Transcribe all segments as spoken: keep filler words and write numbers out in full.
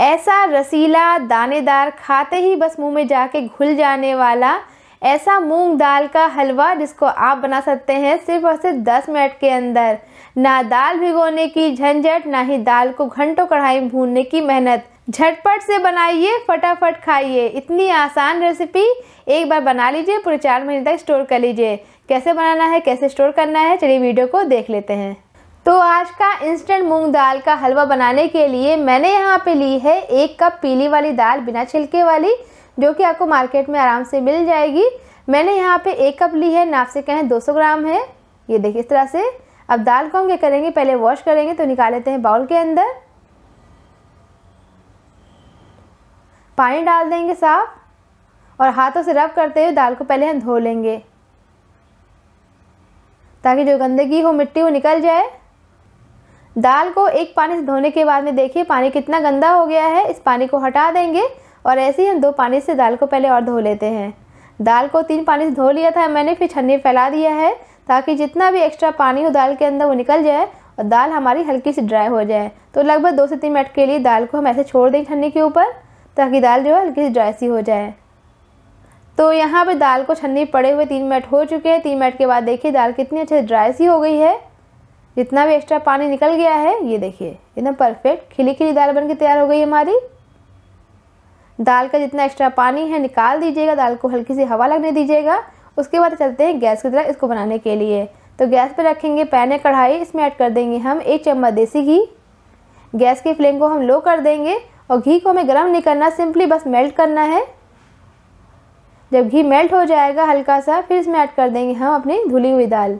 ऐसा रसीला दानेदार खाते ही बस मुंह में जाके घुल जाने वाला ऐसा मूंग दाल का हलवा जिसको आप बना सकते हैं सिर्फ और सिर्फ दस मिनट के अंदर। ना दाल भिगोने की झंझट, ना ही दाल को घंटों कढ़ाई में भूनने की मेहनत। झटपट से बनाइए, फटाफट खाइए। इतनी आसान रेसिपी एक बार बना लीजिए, पूरे चार महीने तक स्टोर कर लीजिए। कैसे बनाना है, कैसे स्टोर करना है, चलिए वीडियो को देख लेते हैं। तो आज का इंस्टेंट मूंग दाल का हलवा बनाने के लिए मैंने यहाँ पे ली है एक कप पीली वाली दाल, बिना छिलके वाली, जो कि आपको मार्केट में आराम से मिल जाएगी। मैंने यहाँ पे एक कप ली है, नाप से कहें दो सौ ग्राम है। ये देखिए इस तरह से। अब दाल को हम क्या करेंगे, पहले वॉश करेंगे, तो निकाल लेते हैं बाउल के अंदर। पानी डाल देंगे साफ, और हाथों से रब करते हुए दाल को पहले हम धो लेंगे ताकि जो गंदगी हो, मिट्टी हो, निकल जाए। दाल को एक पानी से धोने के बाद में देखिए पानी कितना गंदा हो गया है। इस पानी को हटा देंगे और ऐसे ही हम दो पानी से दाल को पहले और धो लेते हैं। दाल को तीन पानी से धो लिया था मैंने, फिर छन्नी फैला दिया है ताकि जितना भी एक्स्ट्रा पानी हो दाल के अंदर वो निकल जाए और दाल हमारी हल्की सी ड्राई हो जाए। तो लगभग दो से तीन मिनट के लिए दाल को हम ऐसे छोड़ देंगे छन्नी के ऊपर ताकि दाल जो है हल्की सी ड्राई सी हो जाए। तो यहाँ पे दाल को छन्नी पड़े हुए तीन मिनट हो चुके हैं। तीन मिनट के बाद देखिए दाल कितनी अच्छे से ड्राई सी हो गई है, जितना भी एक्स्ट्रा पानी निकल गया है। ये देखिए एकदम परफेक्ट खिली खिली दाल बनके तैयार हो गई हमारी। दाल का जितना एक्स्ट्रा पानी है निकाल दीजिएगा, दाल को हल्की सी हवा लगने दीजिएगा। उसके बाद चलते हैं गैस की तरफ इसको बनाने के लिए। तो गैस पर रखेंगे पैन या कढ़ाई, इसमें ऐड कर देंगे हम एक चम्मच देसी घी। गैस की फ्लेम को हम लो कर देंगे और घी को हमें गर्म नहीं करना, सिंपली बस मेल्ट करना है। जब घी मेल्ट हो जाएगा हल्का सा, फिर इसमें ऐड कर देंगे हम अपनी धुली हुई दाल।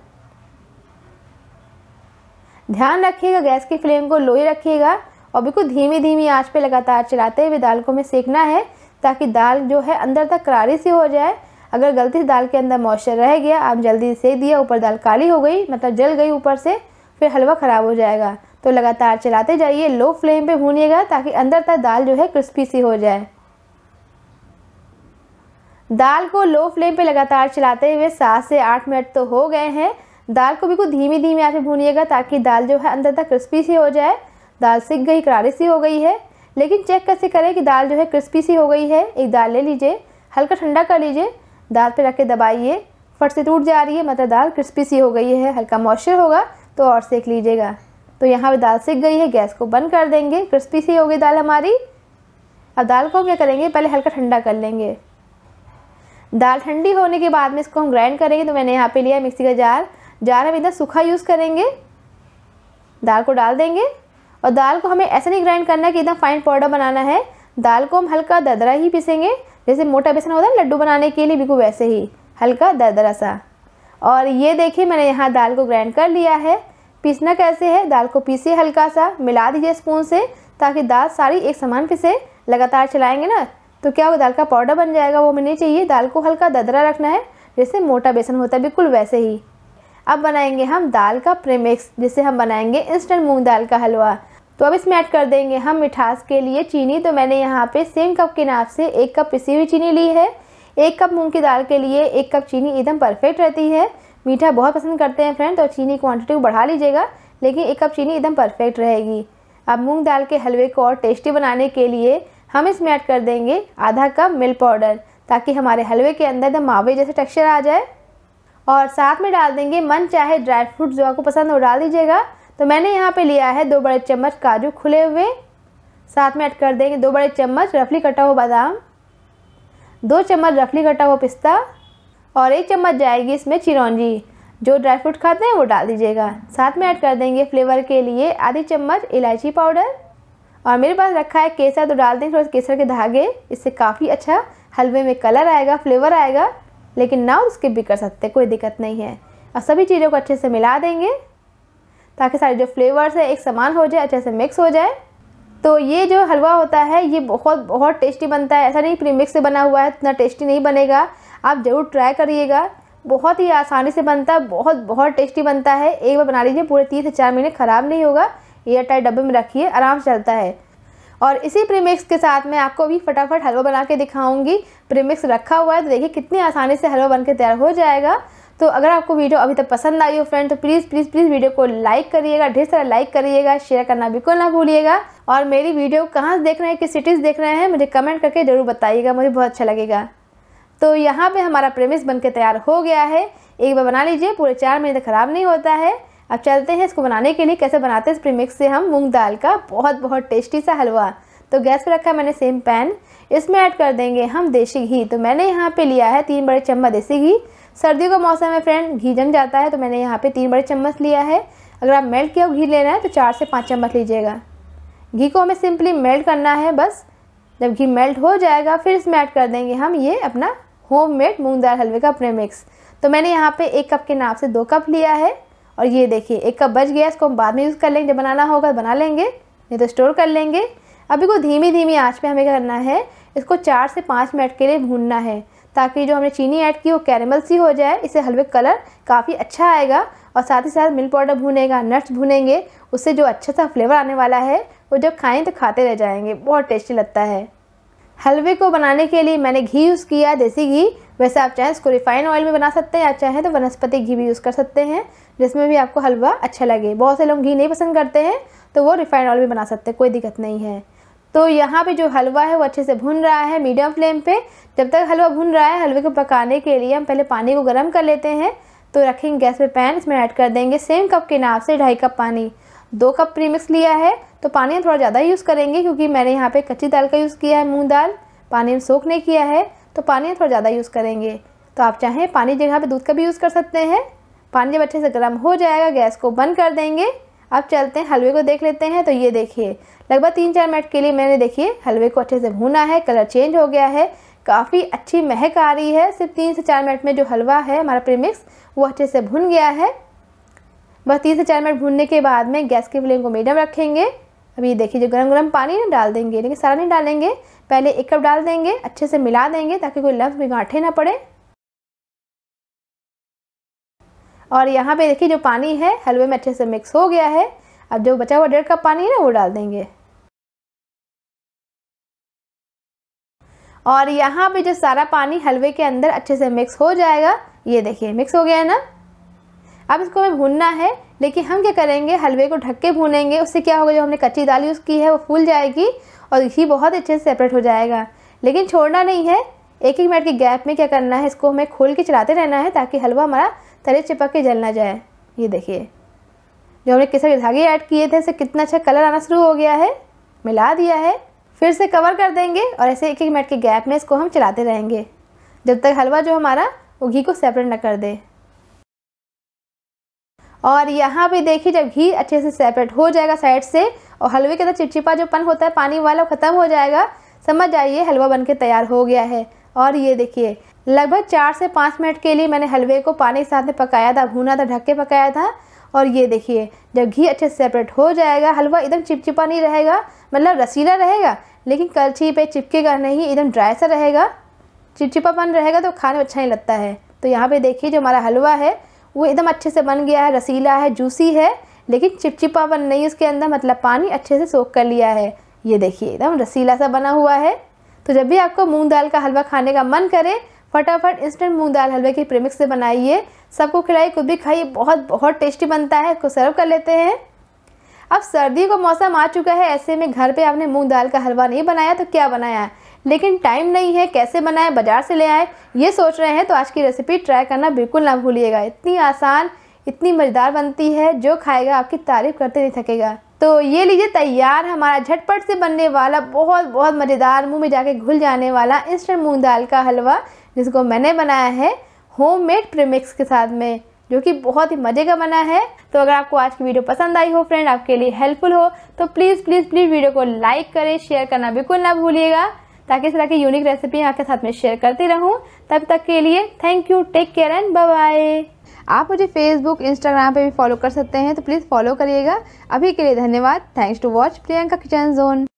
ध्यान रखिएगा गैस की फ्लेम को लो ही रखिएगा और बिल्कुल धीमी धीमी आंच पे लगातार चलाते हुए दाल को हमें सेकना है ताकि दाल जो है अंदर तक करारी सी हो जाए। अगर गलती से दाल के अंदर मॉइस्चर रह गया, आप जल्दी सेक दिया, ऊपर दाल काली हो गई मतलब जल गई ऊपर से, फिर हलवा ख़राब हो जाएगा। तो लगातार चलाते जाइए, लो फ्लेम पे भूनिएगा ताकि अंदर तक दाल जो है क्रिस्पी सी हो जाए। दाल को लो फ्लेम पे लगातार चलाते हुए सात से आठ मिनट तो हो गए हैं। दाल को बिल्कुल धीमी धीमी आंच पे भूनिएगा ताकि दाल जो है अंदर तक क्रिस्पी सी हो जाए। दाल सिक गई, करारी सी हो गई है, लेकिन चेक कैसे करें कि दाल जो है क्रिस्पी सी हो गई है। एक दाल ले लीजिए, हल्का ठंडा कर लीजिए, दाल पे रख के दबाइए, फट से टूट जा रही है मतलब दाल क्रिस्पी सी हो गई है। हल्का मॉइस्चर होगा तो और सेक लीजिएगा। तो यहाँ पे दाल सिक गई है, गैस को बंद कर देंगे। क्रिस्पी सी हो गई दाल हमारी। अब दाल को क्या करेंगे, पहले हल्का ठंडा कर लेंगे। दाल ठंडी होने के बाद में इसको हम ग्राइंड करेंगे। तो मैंने यहाँ पे लिया मिक्सी का जार, जार हम एकदम सूखा यूज़ करेंगे। दाल को डाल देंगे और दाल को हमें ऐसा नहीं ग्राइंड करना कि एकदम फाइन पाउडर बनाना है। दाल को हम हल्का दरदरा ही पीसेंगे, जैसे मोटा बेसन होता है लड्डू बनाने के लिए, बिल्कुल वैसे ही हल्का दरदरा सा। और ये देखिए मैंने यहाँ दाल को ग्राइंड कर लिया है। पीसना कैसे है, दाल को पीसिए हल्का सा, मिला दीजिए स्पून से ताकि दाल सारी एक समान पिसे। लगातार चलाएँगे ना तो क्या होगा, दाल का पाउडर बन जाएगा, वो हमें नहीं चाहिए। दाल को हल्का दरदरा रखना है, जैसे मोटा बेसन होता है बिल्कुल वैसे ही। अब बनाएंगे हम दाल का प्रीमिक्स, जिसे हम बनाएंगे इंस्टेंट मूंग दाल का हलवा। तो अब इसमें ऐड कर देंगे हम मिठास के लिए चीनी। तो मैंने यहाँ पे सेम कप के नाप से एक कप पिसी हुई चीनी ली है। एक कप मूंग की दाल के लिए एक कप चीनी एकदम परफेक्ट रहती है। मीठा बहुत पसंद करते हैं फ्रेंड, तो चीनी क्वांटिटी को बढ़ा लीजिएगा, लेकिन एक कप चीनी एकदम परफेक्ट रहेगी। अब मूँग दाल के हलवे को और टेस्टी बनाने के लिए हम इसमें ऐड कर देंगे आधा कप मिल्क पाउडर ताकि हमारे हलवे के अंदर एकदम मावे जैसे टेक्सचर आ जाए। और साथ में डाल देंगे मन चाहे ड्राई फ्रूट, जो आपको पसंद हो डाल दीजिएगा। तो मैंने यहाँ पे लिया है दो बड़े चम्मच काजू खुले हुए, साथ में ऐड कर देंगे दो बड़े चम्मच रफली कटा हुआ बादाम, दो चम्मच रफली कटा हुआ पिस्ता और एक चम्मच जाएगी इसमें चिरौंजी। जो ड्राई फ्रूट खाते हैं वो डाल दीजिएगा। साथ में ऐड कर देंगे फ्लेवर के लिए आधी चम्मच इलायची पाउडर, और मेरे पास रखा है केसर तो डाल देंगे थोड़े केसर के धागे। इससे काफ़ी अच्छा हलवे में कलर आएगा, फ्लेवर आएगा। लेकिन ना उसके भी कर सकते, कोई दिक्कत नहीं है। और सभी चीज़ों को अच्छे से मिला देंगे ताकि सारे जो फ्लेवर्स है एक समान हो जाए, अच्छे से मिक्स हो जाए। तो ये जो हलवा होता है ये बहुत बहुत टेस्टी बनता है। ऐसा नहीं प्रीमिक्स से बना हुआ है इतना टेस्टी नहीं बनेगा, आप ज़रूर ट्राई करिएगा। बहुत ही आसानी से बनता है, बहुत बहुत टेस्टी बनता है। एक बार बना लीजिए, पूरे तीन से चार महीने ख़राब नहीं होगा। एयर टाइट डब्बे में रखिए, आराम से चलता है। और इसी प्रीमिक्स के साथ मैं आपको भी फटाफट हलवा बना के दिखाऊंगी। प्रीमिक्स रखा हुआ है तो देखिए कितनी आसानी से हलवा बनके तैयार हो जाएगा। तो अगर आपको वीडियो अभी तक पसंद आई हो फ्रेंड तो प्लीज़ प्लीज़ प्लीज़ वीडियो को लाइक करिएगा, ढेर सारा लाइक करिएगा, शेयर करना बिल्कुल ना भूलिएगा। और मेरी वीडियो कहाँ से देख रहे हैं, किस सिटीज़ देख रहे हैं, मुझे कमेंट करके ज़रूर बताइएगा, मुझे बहुत अच्छा लगेगा। तो यहाँ पे हमारा प्रेमिस बनके तैयार हो गया है। एक बार बना लीजिए, पूरे चार महीने तक ख़राब नहीं होता है। अब चलते हैं इसको बनाने के लिए कैसे बनाते हैं इस प्रीमिक्स से हम मूंग दाल का बहुत बहुत टेस्टी सा हलवा। तो गैस पर रखा मैंने सेम पैन, इसमें ऐड कर देंगे हम देसी घी। तो मैंने यहाँ पे लिया है तीन बड़े चम्मच देसी घी। सर्दियों का मौसम है फ्रेंड, घी जम जाता है, तो मैंने यहाँ पे तीन बड़े चम्मच लिया है। अगर आप मेल्ट किया घी लेना है तो चार से पाँच चम्मच लीजिएगा। घी को हमें सिंपली मेल्ट करना है बस। जब घी मेल्ट हो जाएगा फिर इसमें ऐड कर देंगे हम ये अपना होममेड मूंग दाल हलवे का प्रीमिक्स। तो मैंने यहाँ पे एक कप के नाप से दो कप लिया है। और ये देखिए एक कप बच गया, इसको हम बाद में यूज़ कर लेंगे, जब बनाना होगा बना लेंगे, नहीं तो स्टोर कर लेंगे। अभी को धीमी धीमी आंच पे हमें करना है, इसको चार से पाँच मिनट के लिए भूनना है, ताकि जो हमने चीनी ऐड की वो कैरेमल सी हो जाए। इससे हलवे का कलर काफ़ी अच्छा आएगा। और साथ ही साथ मिल्क पाउडर भूनेगा, नट्स भूनेंगे, उससे जो अच्छा सा फ्लेवर आने वाला है वो जब खाएँ तो खाते रह जाएंगे, बहुत टेस्टी लगता है। हलवे को बनाने के लिए मैंने घी यूज़ किया, देसी घी। वैसे आप चाहें इसको रिफाइन ऑयल में बना सकते हैं, या चाहें तो वनस्पति घी भी यूज़ कर सकते हैं, जिसमें भी आपको हलवा अच्छा लगे। बहुत से लोग घी नहीं पसंद करते हैं तो वो रिफाइन ऑयल में बना सकते हैं, कोई दिक्कत नहीं है। तो यहाँ पे जो हलवा है वो अच्छे से भुन रहा है मीडियम फ्लेम पे। जब तक हलवा भुन रहा है, हलवे को पकाने के लिए हम पहले पानी को गर्म कर लेते हैं। तो रखेंगे गैस पे पैन, इसमें ऐड कर देंगे सेम कप के नाप से ढाई कप पानी। दो कप प्रीमिक्स लिया है तो पानी थोड़ा ज़्यादा यूज़ करेंगे, क्योंकि मैंने यहाँ पे कच्ची दाल का यूज़ किया है, मूंग दाल पानी में सोख नहीं किया है, तो पानी थोड़ा ज़्यादा यूज़ करेंगे। तो आप चाहें पानी जगह पे दूध का भी यूज़ कर सकते हैं। पानी जब अच्छे से गर्म हो जाएगा गैस को बंद कर देंगे। अब चलते हैं हलवे को देख लेते हैं। तो ये देखिए लगभग तीन चार मिनट के लिए मैंने देखिए हलवे को अच्छे से भूना है, कलर चेंज हो गया है, काफ़ी अच्छी महक आ रही है। सिर्फ तीन से चार मिनट में जो हलवा है हमारा प्रीमिक्स वो अच्छे से भुन गया है। बस तीन से चार मिनट भूनने के बाद में गैस की फ्लेम को मीडियम रखेंगे। अब ये देखिए जो गरम गरम पानी ना डाल देंगे, लेकिन सारा नहीं डालेंगे, पहले एक कप डाल देंगे, अच्छे से मिला देंगे ताकि कोई लफ्ज़ में गांठे ना पड़े। और यहाँ पे देखिए जो पानी है हलवे में अच्छे से मिक्स हो गया है। अब जो बचा हुआ डेढ़ कप पानी है ना वो डाल देंगे। और यहाँ पे जो सारा पानी हलवे के अंदर अच्छे से मिक्स हो जाएगा। ये देखिए मिक्स हो गया है ना। अब इसको हमें भूनना है, लेकिन हम क्या करेंगे हलवे को ढक के भूनेंगे। उससे क्या होगा, जो हमने कच्ची दाल यूज़ की है वो फूल जाएगी और घी बहुत अच्छे से सेपरेट हो जाएगा। लेकिन छोड़ना नहीं है, एक एक मिनट के गैप में क्या करना है, इसको हमें खोल के चलाते रहना है ताकि हलवा हमारा तले चिपक के जल ना जाए। ये देखिए जो हमने केसर के धागे ऐड किए थे उससे कितना अच्छा कलर आना शुरू हो गया है। मिला दिया है, फिर से कवर कर देंगे और ऐसे एक एक मिनट के गैप में इसको हम चलाते रहेंगे, जब तक हलवा जो हमारा वो घी को सेपरेट ना कर दे। और यहाँ पे देखिए जब घी अच्छे से सेपरेट हो जाएगा साइड से और हलवे के अंदर चिपचिपा जो पन होता है पानी वाला वो ख़त्म हो जाएगा, समझ आइए हलवा बनके तैयार हो गया है। और ये देखिए लगभग चार से पाँच मिनट के लिए मैंने हलवे को पानी के साथ में पकाया था, भूना था, ढक के पकाया था। और ये देखिए जब घी अच्छे से सेपरेट हो जाएगा, हलवा एकदम चिपचिपा नहीं रहेगा, मतलब रसीला रहेगा, लेकिन कलछी पे चिपकेगा नहीं, एकदम ड्राई सा रहेगा। चिपचिपापन रहेगा तो खाने में अच्छा नहीं लगता है। तो यहाँ पे देखिए जो हमारा हलवा है वो एकदम अच्छे से बन गया है, रसीला है, जूसी है, लेकिन चिपचिपापन नहीं उसके अंदर, मतलब पानी अच्छे से सोख कर लिया है। ये देखिए एकदम रसीला सा बना हुआ है। तो जब भी आपको मूंग दाल का हलवा खाने का मन करे फटाफट इंस्टेंट मूंग दाल हलवे के प्रीमिक्स से बनाइए, सबको खिलाइए, खुद भी खाइए, बहुत बहुत टेस्टी बनता है। इसको सर्व कर लेते हैं। अब सर्दियों का मौसम आ चुका है, ऐसे में घर पे आपने मूंग दाल का हलवा नहीं बनाया तो क्या बनाया, लेकिन टाइम नहीं है, कैसे बनाएं, बाज़ार से ले आए, ये सोच रहे हैं तो आज की रेसिपी ट्राई करना बिल्कुल ना भूलिएगा। इतनी आसान, इतनी मज़ेदार बनती है, जो खाएगा आपकी तारीफ़ करते नहीं थकेगा। तो ये लीजिए तैयार हमारा झटपट से बनने वाला बहुत बहुत मज़ेदार, मुँह में जाके घुल जाने वाला इंस्टेंट मूंग दाल का हलवा, जिसको मैंने बनाया है होममेड प्रीमिक्स के साथ में, जो कि बहुत ही मज़े का बना है। तो अगर आपको आज की वीडियो पसंद आई हो फ्रेंड, आपके लिए हेल्पफुल हो, तो प्लीज़ प्लीज़ प्लीज़ वीडियो को लाइक करें, शेयर करना बिल्कुल ना भूलिएगा, ताकि इस तरह की यूनिक रेसिपी आपके साथ में शेयर करती रहूं। तब तक के लिए thank you, take care and bye bye. आप मुझे फेसबुक इंस्टाग्राम पे भी फॉलो कर सकते हैं, तो प्लीज़ फॉलो करिएगा। अभी के लिए धन्यवाद। Thanks to watch Priyanka kitchen zone.